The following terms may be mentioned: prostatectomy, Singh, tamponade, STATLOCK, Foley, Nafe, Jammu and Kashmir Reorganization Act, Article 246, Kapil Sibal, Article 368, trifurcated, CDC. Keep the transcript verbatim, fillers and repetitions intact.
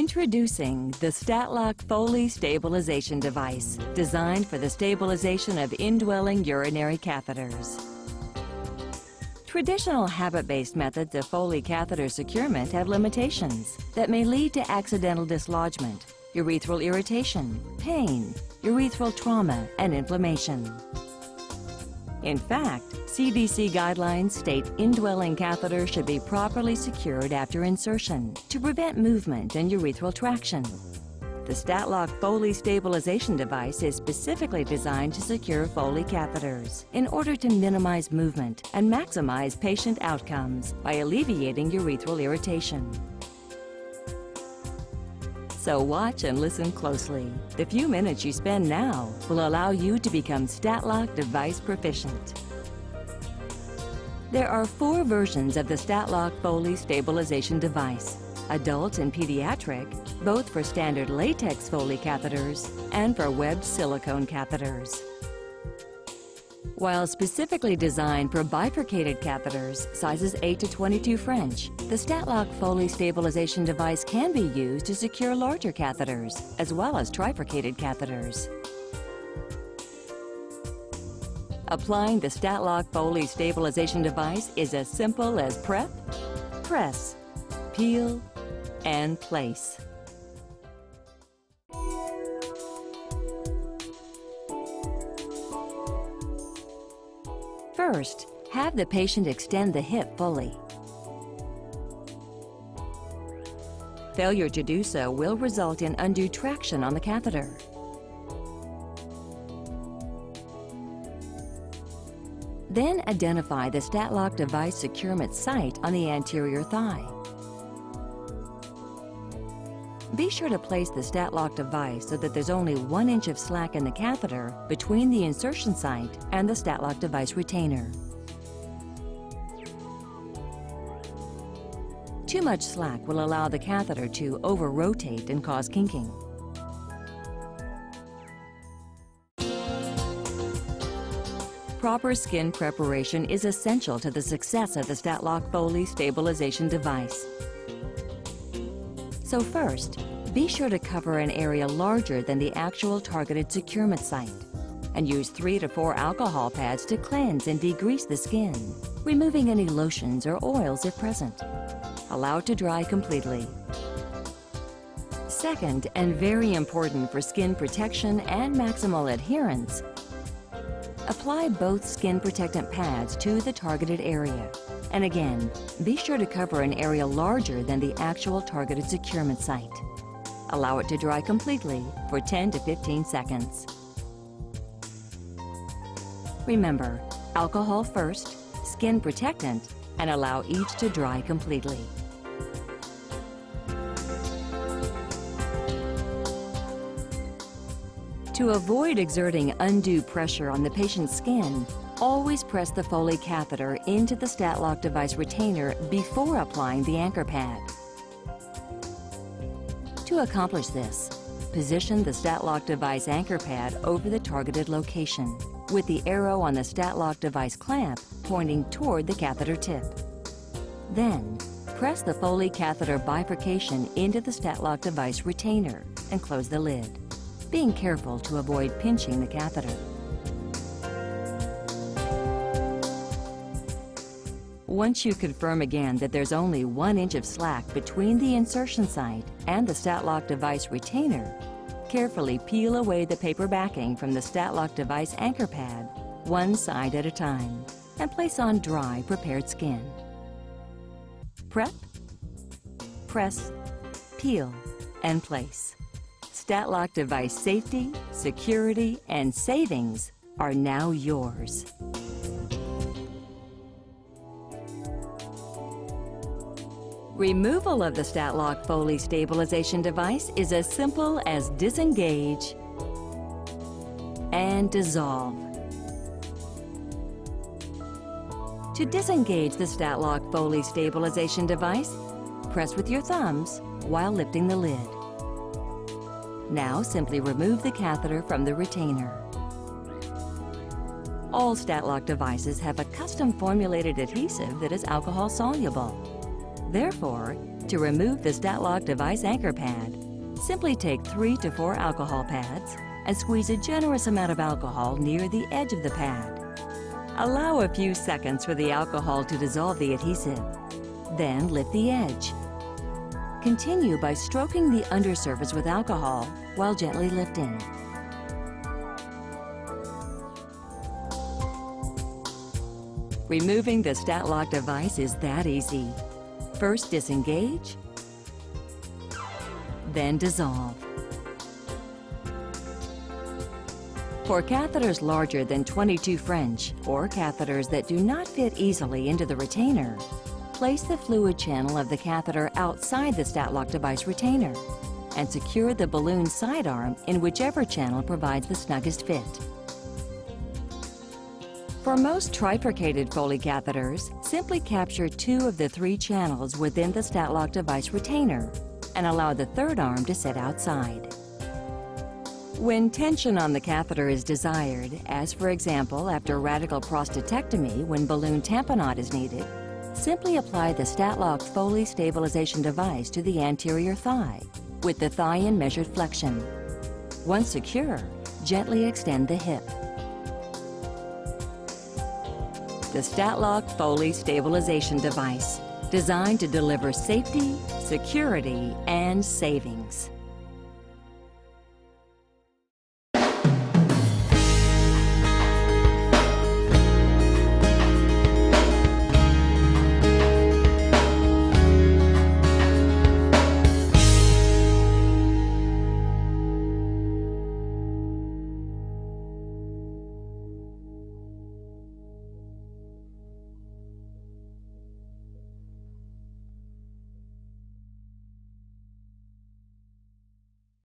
Introducing the STATLOCK Foley Stabilization Device, designed for the stabilization of indwelling urinary catheters. Traditional habit-based methods of Foley catheter securement have limitations that may lead to accidental dislodgement, urethral irritation, pain, urethral trauma, and inflammation. In fact, C D C guidelines state indwelling catheters should be properly secured after insertion to prevent movement and urethral traction. The STATLOCK Foley Stabilization Device is specifically designed to secure Foley catheters in order to minimize movement and maximize patient outcomes by alleviating urethral irritation. So watch and listen closely. The few minutes you spend now will allow you to become STATLOCK device proficient. There are four versions of the STATLOCK Foley Stabilization Device: adult and pediatric, both for standard latex Foley catheters and for webbed silicone catheters. While specifically designed for bifurcated catheters, sizes eight to twenty-two French, the STATLOCK Foley Stabilization Device can be used to secure larger catheters, as well as trifurcated catheters. Applying the STATLOCK Foley Stabilization Device is as simple as prep, press, peel, and place. First, have the patient extend the hip fully. Failure to do so will result in undue traction on the catheter. Then identify the STATLOCK device securement site on the anterior thigh. Be sure to place the STATLOCK device so that there's only one inch of slack in the catheter between the insertion site and the STATLOCK device retainer. Too much slack will allow the catheter to over-rotate and cause kinking. Proper skin preparation is essential to the success of the STATLOCK Foley Stabilization Device. So first, be sure to cover an area larger than the actual targeted securement site and use three to four alcohol pads to cleanse and degrease the skin, removing any lotions or oils if present. Allow to dry completely. Second, and very important for skin protection and maximal adherence, apply both skin protectant pads to the targeted area. And again, be sure to cover an area larger than the actual targeted securement site. Allow it to dry completely for ten to fifteen seconds. Remember, alcohol first, skin protectant, and allow each to dry completely. To avoid exerting undue pressure on the patient's skin, always press the Foley catheter into the STATLOCK device retainer before applying the anchor pad. To accomplish this, position the STATLOCK device anchor pad over the targeted location, with the arrow on the STATLOCK device clamp pointing toward the catheter tip. Then, press the Foley catheter bifurcation into the STATLOCK device retainer and close the lid, being careful to avoid pinching the catheter. Once you confirm again that there's only one inch of slack between the insertion site and the STATLOCK device retainer, carefully peel away the paper backing from the STATLOCK device anchor pad, one side at a time, and place on dry, prepared skin. Prep, press, peel, and place. STATLOCK device safety, security, and savings are now yours. Removal of the STATLOCK Foley Stabilization Device is as simple as disengage and dissolve. To disengage the STATLOCK Foley Stabilization Device, press with your thumbs while lifting the lid. Now simply remove the catheter from the retainer. All STATLOCK devices have a custom formulated adhesive that is alcohol soluble. Therefore, To remove the StatLock device anchor pad, simply take three to four alcohol pads and squeeze a generous amount of alcohol near the edge of the pad. Allow a few seconds for the alcohol to dissolve the adhesive, then lift the edge. Continue by stroking the undersurface with alcohol while gently lifting. Removing the StatLock device is that easy. First disengage, then dissolve. For catheters larger than twenty-two French or catheters that do not fit easily into the retainer, place the fluid channel of the catheter outside the StatLock device retainer and secure the balloon sidearm in whichever channel provides the snuggest fit. For most trifurcated Foley catheters, simply capture two of the three channels within the StatLock device retainer and allow the third arm to sit outside. When tension on the catheter is desired, as for example after radical prostatectomy when balloon tamponade is needed, simply apply the StatLock Foley stabilization device to the anterior thigh with the thigh in measured flexion. Once secure, gently extend the hip. The StatLock Foley stabilization device, designed to deliver safety, security, and savings.